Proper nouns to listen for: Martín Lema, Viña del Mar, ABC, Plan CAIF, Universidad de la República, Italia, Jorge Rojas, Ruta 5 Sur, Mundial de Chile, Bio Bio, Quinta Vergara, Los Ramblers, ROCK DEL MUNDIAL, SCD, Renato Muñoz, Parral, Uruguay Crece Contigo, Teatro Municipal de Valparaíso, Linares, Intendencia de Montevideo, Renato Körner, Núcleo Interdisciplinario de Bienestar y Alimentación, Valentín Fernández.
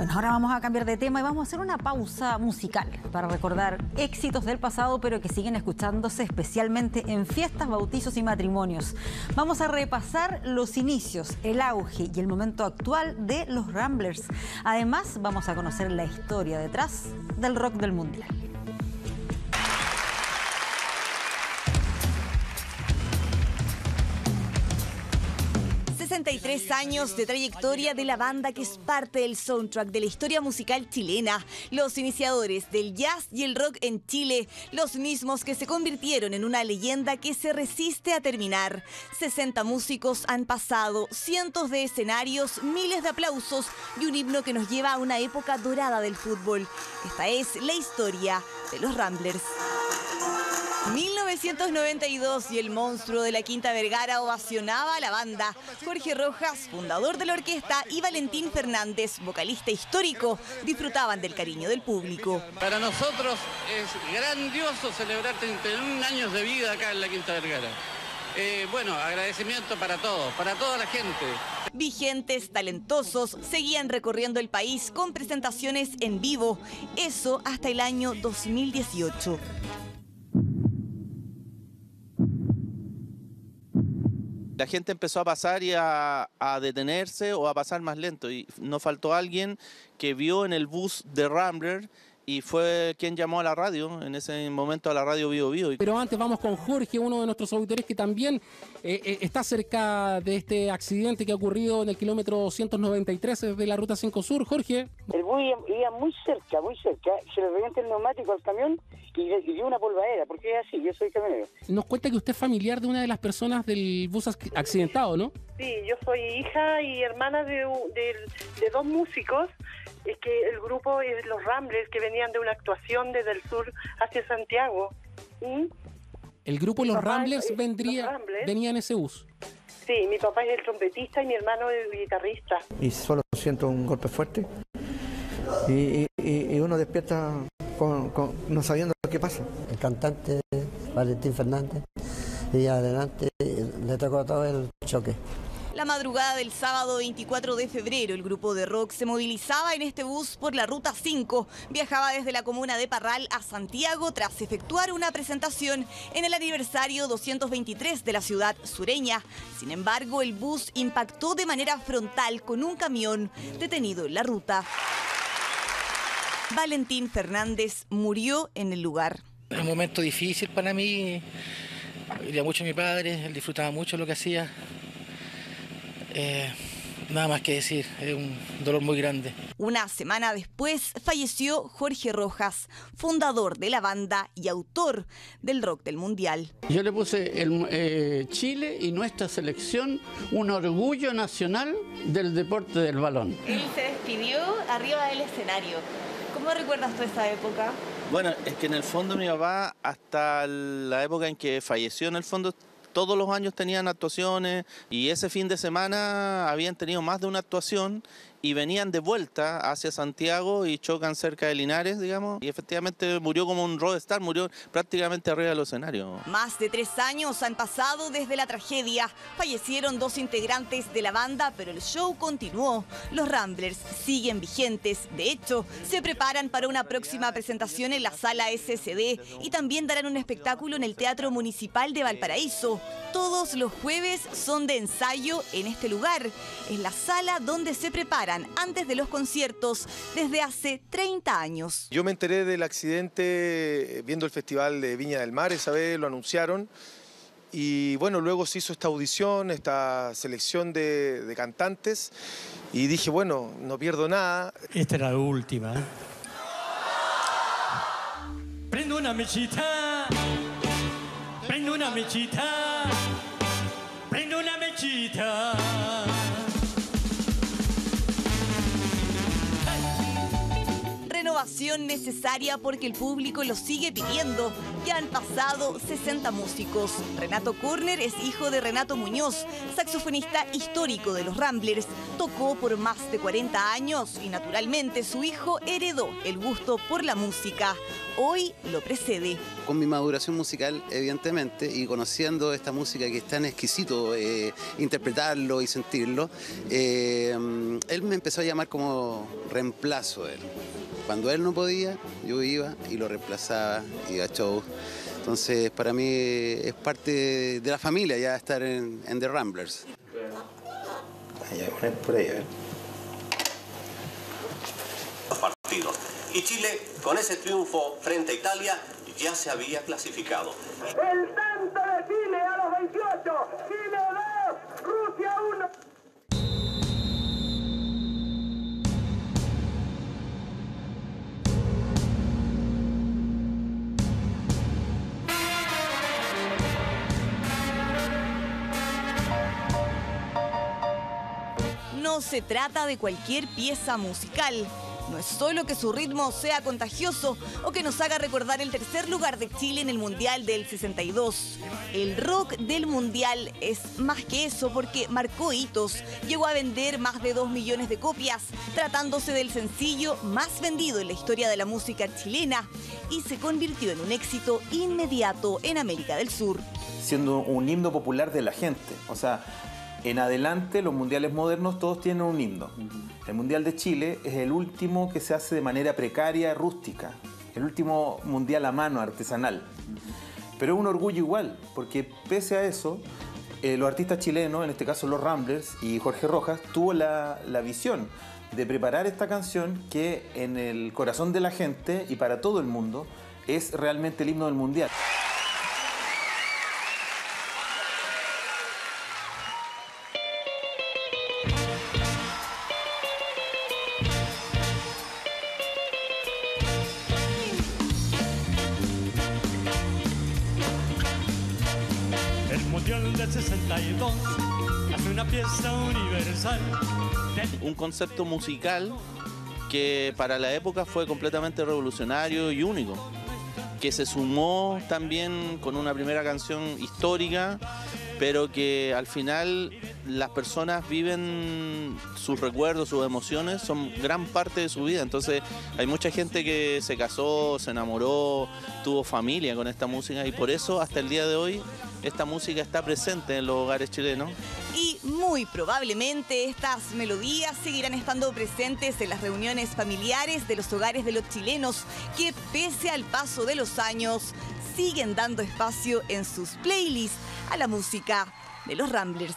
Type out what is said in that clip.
Bueno, ahora vamos a cambiar de tema y vamos a hacer una pausa musical para recordar éxitos del pasado, pero que siguen escuchándose especialmente en fiestas, bautizos y matrimonios. Vamos a repasar los inicios, el auge y el momento actual de los Ramblers. Además, vamos a conocer la historia detrás del rock del mundial. Tres años de trayectoria de la banda que es parte del soundtrack de la historia musical chilena, los iniciadores del jazz y el rock en Chile, los mismos que se convirtieron en una leyenda que se resiste a terminar. 60 músicos han pasado, cientos de escenarios, miles de aplausos y un himno que nos lleva a una época dorada del fútbol. Esta es la historia de los Ramblers. 1992 y el monstruo de la Quinta Vergara ovacionaba a la banda. Jorge Rojas, fundador de la orquesta, y Valentín Fernández, vocalista histórico, disfrutaban del cariño del público. Para nosotros es grandioso celebrar 31 años de vida acá en la Quinta Vergara. Bueno, agradecimiento para todos, para toda la gente. Vigentes, talentosos, seguían recorriendo el país con presentaciones en vivo. Eso hasta el año 2018. La gente empezó a pasar y a detenerse o a pasar más lento, y no faltó alguien que vio en el bus de Rambler y fue quien llamó a la radio, en ese momento a la radio Bio Bio. Pero antes vamos con Jorge, uno de nuestros auditores que también está cerca de este accidente que ha ocurrido en el kilómetro 293 de la Ruta 5 Sur. Jorge. El bus iba muy cerca, se le revienta el neumático al camión y dio una polvadera, porque es así, yo soy camionero. Nos cuenta que usted es familiar de una de las personas del bus accidentado, ¿no? Sí, yo soy hija y hermana de dos músicos, que el grupo es los Ramblers, que venían de una actuación desde el sur hacia Santiago. ¿Mm? El grupo Los Ramblers venía en ese bus. Sí, mi papá es el trompetista y mi hermano es el guitarrista. Y solo siento un golpe fuerte y uno despierta no sabiendo qué pasa. El cantante Valentín Fernández, y adelante le tocó todo el choque. La madrugada del sábado 24 de febrero, el grupo de rock se movilizaba en este bus por la Ruta 5. Viajaba desde la comuna de Parral a Santiago tras efectuar una presentación en el aniversario 223 de la ciudad sureña. Sin embargo, el bus impactó de manera frontal con un camión detenido en la ruta. Valentín Fernández murió en el lugar. Un momento difícil para mí, quería mucho a mi padre, él disfrutaba mucho lo que hacía. Nada más que decir, es un dolor muy grande. Una semana después falleció Jorge Rojas, fundador de la banda y autor del rock del mundial. Yo le puse Chile y nuestra selección, un orgullo nacional del deporte del balón. Él se despidió arriba del escenario. ¿Cómo recuerdas tú esa época? Bueno, es que en el fondo mi papá, hasta la época en que falleció, en el fondo todos los años tenían actuaciones, y ese fin de semana habían tenido más de una actuación y venían de vuelta hacia Santiago y chocan cerca de Linares, digamos, y efectivamente murió como un rockstar, murió prácticamente arriba del escenario. Más de 3 años han pasado desde la tragedia. Fallecieron 2 integrantes de la banda, pero el show continuó. Los Ramblers siguen vigentes. De hecho, se preparan para una próxima presentación en la sala SCD y también darán un espectáculo en el Teatro Municipal de Valparaíso. Todos los jueves son de ensayo en este lugar. Es la sala donde se prepara antes de los conciertos desde hace 30 años. Yo me enteré del accidente viendo el festival de Viña del Mar, esa vez lo anunciaron, y bueno, luego se hizo esta audición, esta selección de cantantes, y dije, bueno, no pierdo nada. Esta era la última. Prendo una mechita, prendo una mechita, prendo una mechita. renovación necesaria porque el público lo sigue pidiendo. Ya han pasado 60 músicos. Renato Körner es hijo de Renato Muñoz, saxofonista histórico de Los Ramblers. Tocó por más de 40 años y naturalmente su hijo heredó el gusto por la música. Hoy lo precede. Con mi maduración musical, evidentemente, y conociendo esta música que es tan exquisito interpretarlo y sentirlo, él me empezó a llamar como reemplazo de él. Cuando él no podía, yo iba y lo reemplazaba, iba a shows. Entonces, para mí es parte de la familia ya estar en The Ramblers. Voy a poner por ahí, a ver. Partido. Y Chile, con ese triunfo frente a Italia, ya se había clasificado. El tanto de Chile a los 28, Chile 2, Rusia 1. No se trata de cualquier pieza musical. No es solo que su ritmo sea contagioso o que nos haga recordar el tercer lugar de Chile en el Mundial del 62. El rock del Mundial es más que eso porque marcó hitos. Llegó a vender más de 2 millones de copias, tratándose del sencillo más vendido en la historia de la música chilena, y se convirtió en un éxito inmediato en América del Sur. Siendo un himno popular de la gente, o sea, en adelante, los mundiales modernos todos tienen un himno. El Mundial de Chile es el último que se hace de manera precaria, rústica. El último mundial a mano, artesanal. Pero es un orgullo igual, porque pese a eso, los artistas chilenos, en este caso Los Ramblers y Jorge Rojas, tuvo la visión de preparar esta canción que en el corazón de la gente y para todo el mundo es realmente el himno del mundial. Un concepto musical que para la época fue completamente revolucionario y único, que se sumó también con una primera canción histórica, pero que al final las personas viven sus recuerdos, sus emociones, son gran parte de su vida. Entonces hay mucha gente que se casó, se enamoró, tuvo familia con esta música, y por eso hasta el día de hoy esta música está presente en los hogares chilenos. Y muy probablemente estas melodías seguirán estando presentes en las reuniones familiares de los hogares de los chilenos, que pese al paso de los años siguen dando espacio en sus playlists a la música de Los Ramblers.